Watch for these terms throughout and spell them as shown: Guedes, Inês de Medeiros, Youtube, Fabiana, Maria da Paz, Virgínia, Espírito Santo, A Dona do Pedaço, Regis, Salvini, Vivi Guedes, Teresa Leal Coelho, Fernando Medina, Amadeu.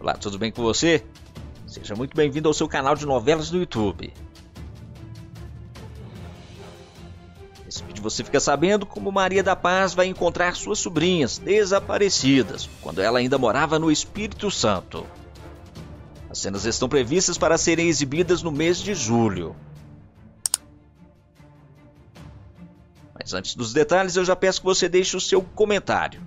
Olá, tudo bem com você? Seja muito bem-vindo ao seu canal de novelas do YouTube. Nesse vídeo você fica sabendo como Maria da Paz vai encontrar suas sobrinhas desaparecidas, quando ela ainda morava no Espírito Santo. As cenas estão previstas para serem exibidas no mês de julho. Mas antes dos detalhes, eu já peço que você deixe o seu comentário.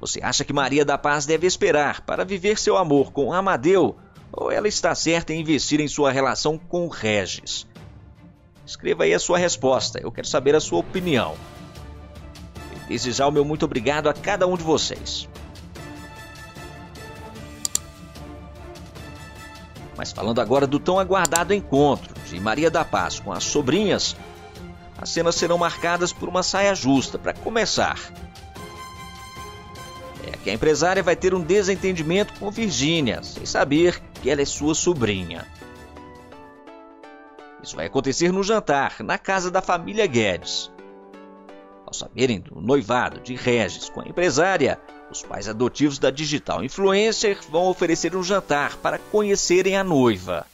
Você acha que Maria da Paz deve esperar para viver seu amor com Amadeu ou ela está certa em investir em sua relação com Regis? Escreva aí a sua resposta, eu quero saber a sua opinião. E desde já o meu muito obrigado a cada um de vocês. Mas falando agora do tão aguardado encontro de Maria da Paz com as sobrinhas, as cenas serão marcadas por uma saia justa para começar. É que a empresária vai ter um desentendimento com Virgínia, sem saber que ela é sua sobrinha. Isso vai acontecer no jantar, na casa da família Guedes. Ao saberem do noivado de Regis com a empresária, os pais adotivos da digital influencer vão oferecer um jantar para conhecerem a noiva.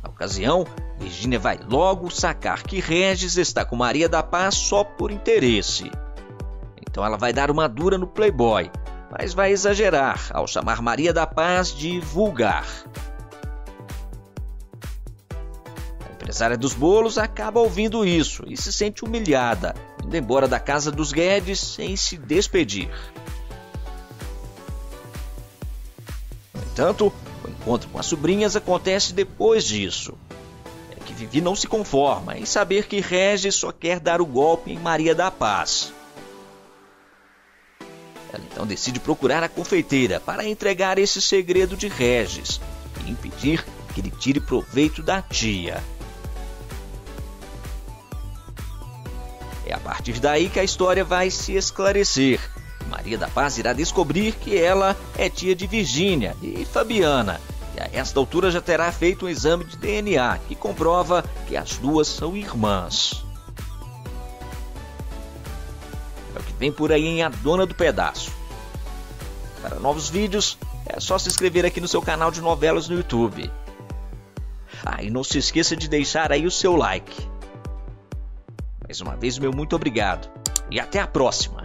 Na ocasião, Virgínia vai logo sacar que Regis está com Maria da Paz só por interesse. Então ela vai dar uma dura no playboy, mas vai exagerar ao chamar Maria da Paz de vulgar. A empresária dos bolos acaba ouvindo isso e se sente humilhada, indo embora da casa dos Guedes sem se despedir. No entanto, o encontro com as sobrinhas acontece depois disso. É que Vivi não se conforma em saber que Regis só quer dar o golpe em Maria da Paz. Ela então decide procurar a confeiteira para entregar esse segredo de Regis e impedir que ele tire proveito da tia. É a partir daí que a história vai se esclarecer. Maria da Paz irá descobrir que ela é tia de Virgínia e Fabiana, e a esta altura já terá feito um exame de DNA que comprova que as duas são irmãs. É o que vem por aí em A Dona do Pedaço. Para novos vídeos, é só se inscrever aqui no seu canal de novelas no YouTube. Ah, e não se esqueça de deixar aí o seu like. Mais uma vez, meu muito obrigado e até a próxima!